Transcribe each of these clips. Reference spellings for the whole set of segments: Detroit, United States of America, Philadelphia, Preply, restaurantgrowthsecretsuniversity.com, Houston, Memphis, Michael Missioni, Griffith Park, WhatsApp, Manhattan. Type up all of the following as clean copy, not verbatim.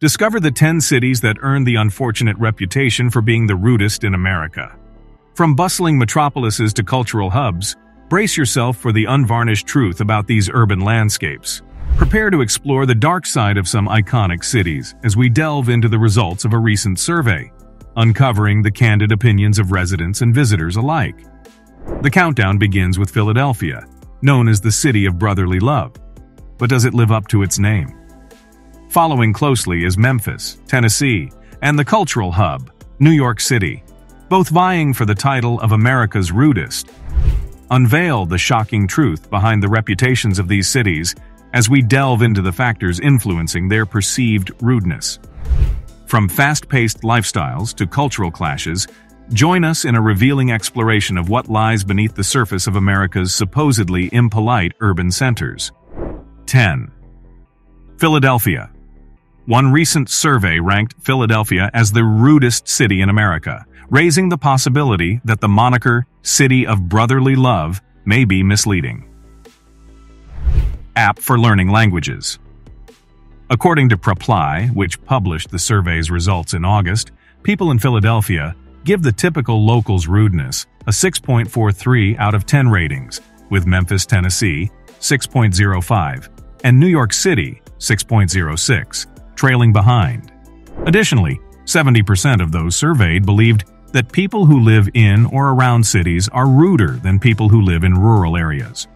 Discover the 10 cities that earned the unfortunate reputation for being the rudest in America. From bustling metropolises to cultural hubs, brace yourself for the unvarnished truth about these urban landscapes. Prepare to explore the dark side of some iconic cities as we delve into the results of a recent survey, uncovering the candid opinions of residents and visitors alike. The countdown begins with Philadelphia, known as the City of Brotherly Love. But does it live up to its name? Following closely is Memphis, Tennessee, and the cultural hub, New York City, both vying for the title of America's rudest. Unveil the shocking truth behind the reputations of these cities as we delve into the factors influencing their perceived rudeness. From fast-paced lifestyles to cultural clashes, join us in a revealing exploration of what lies beneath the surface of America's supposedly impolite urban centers. 10. Philadelphia. One recent survey ranked Philadelphia as the rudest city in America, raising the possibility that the moniker City of Brotherly Love may be misleading. App for learning languages. According to Preply, which published the survey's results in August, people in Philadelphia give the typical local's rudeness a 6.43 out of 10 ratings, with Memphis, Tennessee, 6.05, and New York City, 6.06, trailing behind. Additionally, 70% of those surveyed believed that people who live in or around cities are ruder than people who live in rural areas.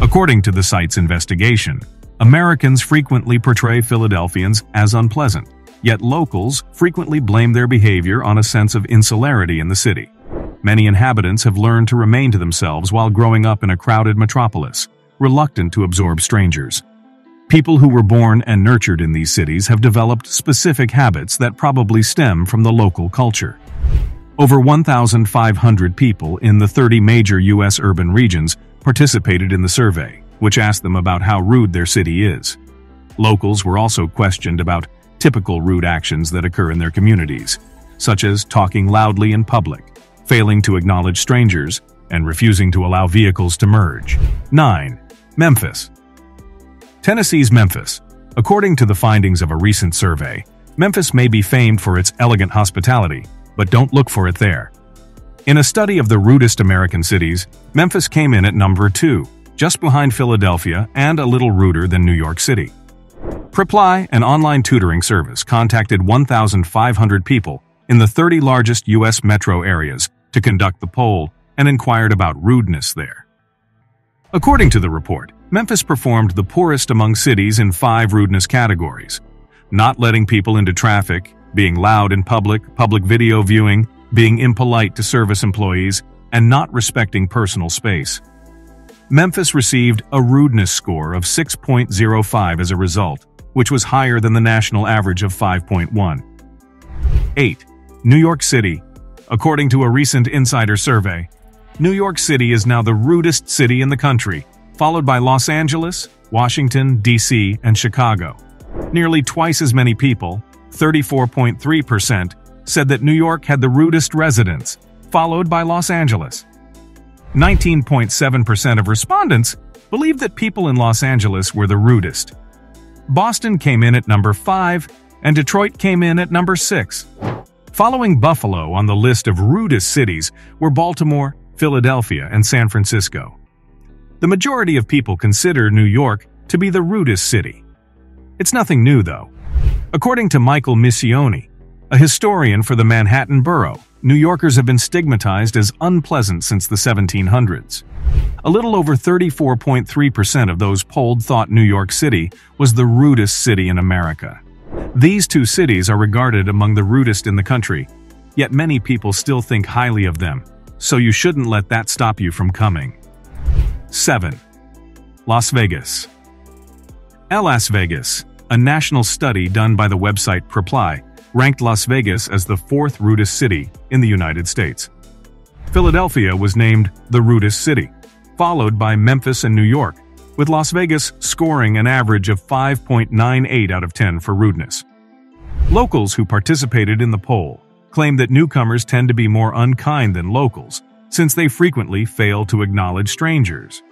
According to the site's investigation, Americans frequently portray Philadelphians as unpleasant, yet locals frequently blame their behavior on a sense of insularity in the city. Many inhabitants have learned to remain to themselves while growing up in a crowded metropolis, reluctant to absorb strangers. People who were born and nurtured in these cities have developed specific habits that probably stem from the local culture. Over 1,500 people in the 30 major U.S. urban regions participated in the survey, which asked them about how rude their city is. Locals were also questioned about typical rude actions that occur in their communities, such as talking loudly in public, failing to acknowledge strangers, and refusing to allow vehicles to merge. 9. Memphis. Tennessee's Memphis. According to the findings of a recent survey, Memphis may be famed for its elegant hospitality, but don't look for it there. In a study of the rudest American cities, Memphis came in at number 2, just behind Philadelphia and a little ruder than New York City. Preply, an online tutoring service, contacted 1,500 people in the 30 largest U.S. metro areas to conduct the poll and inquired about rudeness there. According to the report, Memphis performed the poorest among cities in 5 rudeness categories: not letting people into traffic, being loud in public, public video viewing, being impolite to service employees, and not respecting personal space. Memphis received a rudeness score of 6.05 as a result, which was higher than the national average of 5.1. 8. New York City. According to a recent insider survey, New York City is now the rudest city in the country, followed by Los Angeles, Washington, D.C., and Chicago. Nearly twice as many people, 34.3%, said that New York had the rudest residents, followed by Los Angeles. 19.7% of respondents believed that people in Los Angeles were the rudest. Boston came in at number 5, and Detroit came in at number 6. Following Buffalo on the list of rudest cities were Baltimore, Philadelphia, and San Francisco. The majority of people consider New York to be the rudest city. It's nothing new, though. According to Michael Missioni, a historian for the Manhattan borough, New Yorkers have been stigmatized as unpleasant since the 1700s. A little over 34.3% of those polled thought New York City was the rudest city in America. These two cities are regarded among the rudest in the country, yet many people still think highly of them, so you shouldn't let that stop you from coming. 7. Las Vegas. Las Vegas, a national study done by the website Preply, ranked Las Vegas as the 4th rudest city in the United States. Philadelphia was named the rudest city, followed by Memphis and New York, with Las Vegas scoring an average of 5.98 out of 10 for rudeness. Locals who participated in the poll claimed that newcomers tend to be more unkind than locals, since they frequently fail to acknowledge strangers.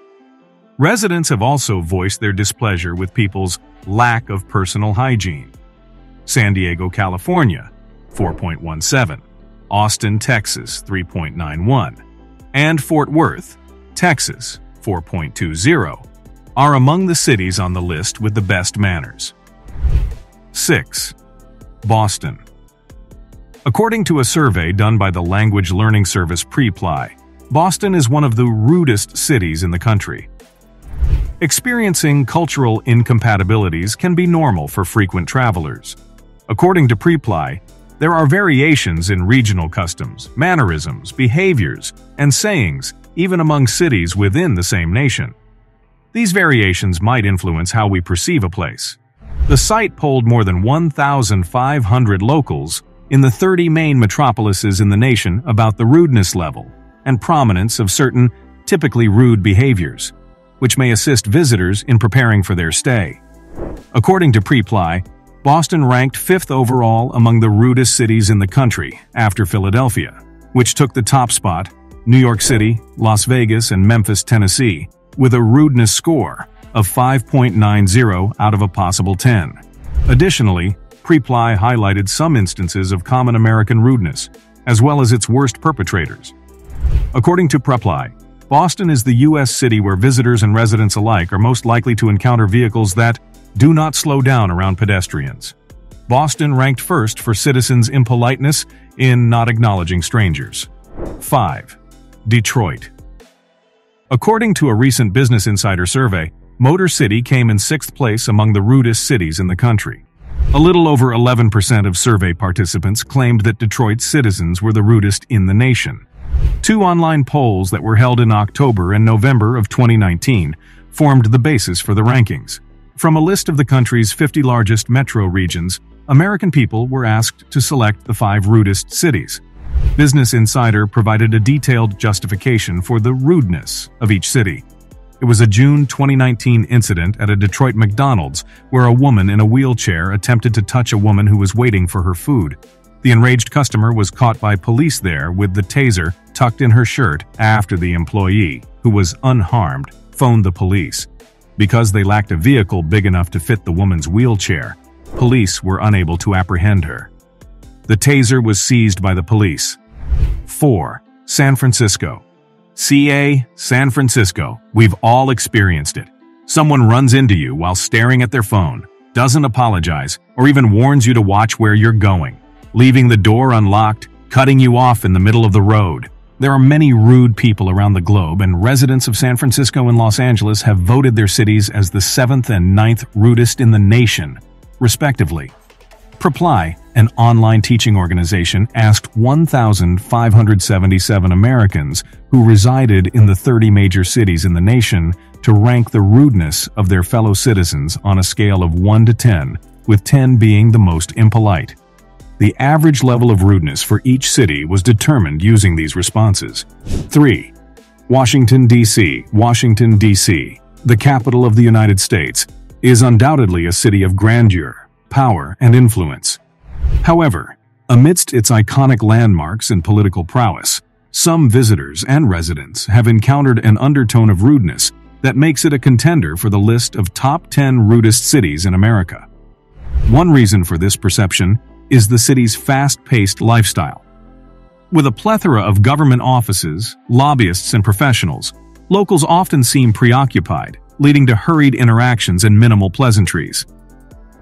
Residents have also voiced their displeasure with people's lack of personal hygiene. San Diego, California, 4.17, Austin, Texas, 3.91, and Fort Worth, Texas, 4.20, are among the cities on the list with the best manners. 6. Boston. According to a survey done by the language learning service Preply, Boston is one of the rudest cities in the country. Experiencing cultural incompatibilities can be normal for frequent travelers. According to Preply, there are variations in regional customs, mannerisms, behaviors, and sayings even among cities within the same nation. These variations might influence how we perceive a place. The site polled more than 1,500 locals in the 30 main metropolises in the nation about the rudeness level and prominence of certain typically rude behaviors, which may assist visitors in preparing for their stay. According to Preply, Boston ranked 5th overall among the rudest cities in the country after Philadelphia, which took the top spot, New York City, Las Vegas, and Memphis, Tennessee, with a rudeness score of 5.90 out of a possible 10. Additionally, Preply highlighted some instances of common American rudeness, as well as its worst perpetrators. According to Preply, Boston is the U.S. city where visitors and residents alike are most likely to encounter vehicles that do not slow down around pedestrians. Boston ranked first for citizens' impoliteness in not acknowledging strangers. 5. Detroit. According to a recent Business Insider survey, Motor City came in 6th place among the rudest cities in the country. A little over 11% of survey participants claimed that Detroit's citizens were the rudest in the nation. Two online polls that were held in October and November of 2019 formed the basis for the rankings. From a list of the country's 50 largest metro regions, American people were asked to select the 5 rudest cities. Business Insider provided a detailed justification for the rudeness of each city. It was a June 2019 incident at a Detroit McDonald's where a woman in a wheelchair attempted to touch a woman who was waiting for her food. The enraged customer was caught by police there with the taser tucked in her shirt after the employee, who was unharmed, phoned the police. Because they lacked a vehicle big enough to fit the woman's wheelchair, police were unable to apprehend her. The taser was seized by the police. 4. San Francisco. CA, San Francisco, we've all experienced it. Someone runs into you while staring at their phone, doesn't apologize, or even warns you to watch where you're going, leaving the door unlocked, cutting you off in the middle of the road. There are many rude people around the globe, and residents of San Francisco and Los Angeles have voted their cities as the 7th and 9th rudest in the nation, respectively. Preply, an online teaching organization, asked 1,577 Americans who resided in the 30 major cities in the nation to rank the rudeness of their fellow citizens on a scale of 1 to 10, with 10 being the most impolite. The average level of rudeness for each city was determined using these responses. 3. Washington, D.C. Washington, D.C., the capital of the United States, is undoubtedly a city of grandeur, power, and influence. However, amidst its iconic landmarks and political prowess, some visitors and residents have encountered an undertone of rudeness that makes it a contender for the list of top 10 rudest cities in America. One reason for this perception is the city's fast-paced lifestyle. With a plethora of government offices, lobbyists, and professionals, locals often seem preoccupied, leading to hurried interactions and minimal pleasantries.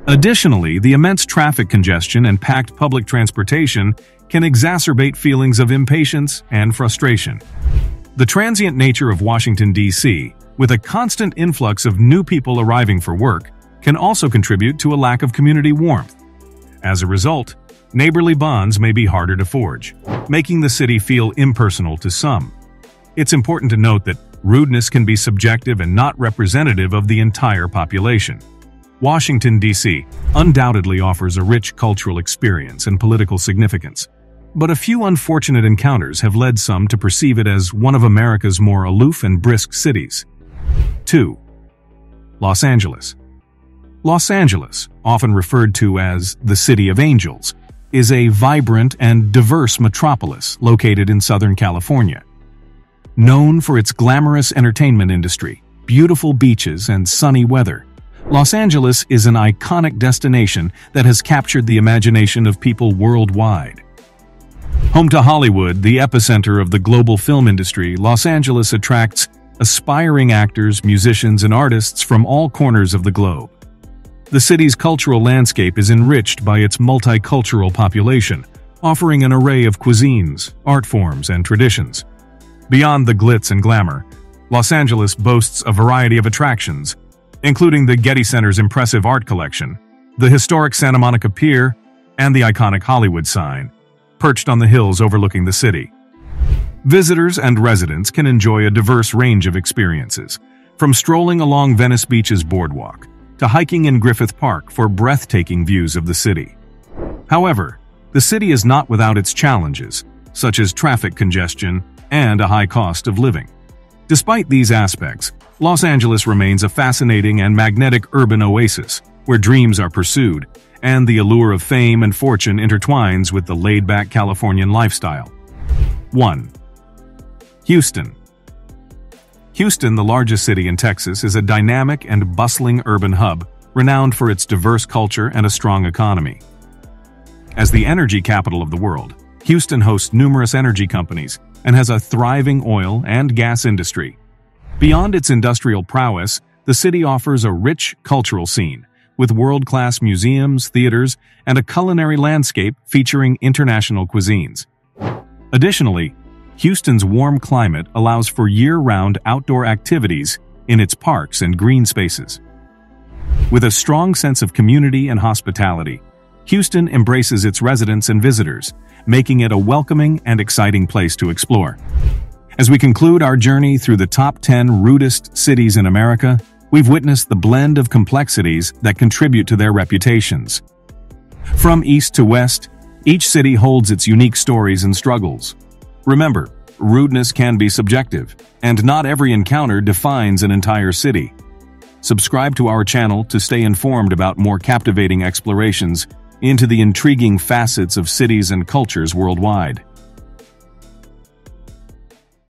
Additionally, the immense traffic congestion and packed public transportation can exacerbate feelings of impatience and frustration. The transient nature of Washington, D.C., with a constant influx of new people arriving for work, can also contribute to a lack of community warmth. As a result, neighborly bonds may be harder to forge, making the city feel impersonal to some. It's important to note that rudeness can be subjective and not representative of the entire population. Washington, D.C. undoubtedly offers a rich cultural experience and political significance, but a few unfortunate encounters have led some to perceive it as one of America's more aloof and brisk cities. 2. Los Angeles. Los Angeles, often referred to as the City of Angels, is a vibrant and diverse metropolis located in Southern California. Known for its glamorous entertainment industry, beautiful beaches, and sunny weather, Los Angeles is an iconic destination that has captured the imagination of people worldwide. Home to Hollywood, the epicenter of the global film industry, Los Angeles attracts aspiring actors, musicians, and artists from all corners of the globe. The city's cultural landscape is enriched by its multicultural population, offering an array of cuisines, art forms, and traditions. Beyond the glitz and glamour, Los Angeles boasts a variety of attractions, including the Getty Center's impressive art collection, the historic Santa Monica Pier, and the iconic Hollywood sign, perched on the hills overlooking the city. Visitors and residents can enjoy a diverse range of experiences, from strolling along Venice Beach's boardwalk to hiking in Griffith Park for breathtaking views of the city. However, the city is not without its challenges, such as traffic congestion and a high cost of living. Despite these aspects, Los Angeles remains a fascinating and magnetic urban oasis where dreams are pursued and the allure of fame and fortune intertwines with the laid-back Californian lifestyle. 1. Houston, the largest city in Texas, is a dynamic and bustling urban hub renowned for its diverse culture and a strong economy. As the energy capital of the world, Houston hosts numerous energy companies and has a thriving oil and gas industry. Beyond its industrial prowess, the city offers a rich cultural scene, with world-class museums, theaters, and a culinary landscape featuring international cuisines. Additionally, Houston's warm climate allows for year-round outdoor activities in its parks and green spaces. With a strong sense of community and hospitality, Houston embraces its residents and visitors, making it a welcoming and exciting place to explore. As we conclude our journey through the top 10 rudest cities in America, we've witnessed the blend of complexities that contribute to their reputations. From east to west, each city holds its unique stories and struggles. Remember, rudeness can be subjective, and not every encounter defines an entire city. Subscribe to our channel to stay informed about more captivating explorations into the intriguing facets of cities and cultures worldwide.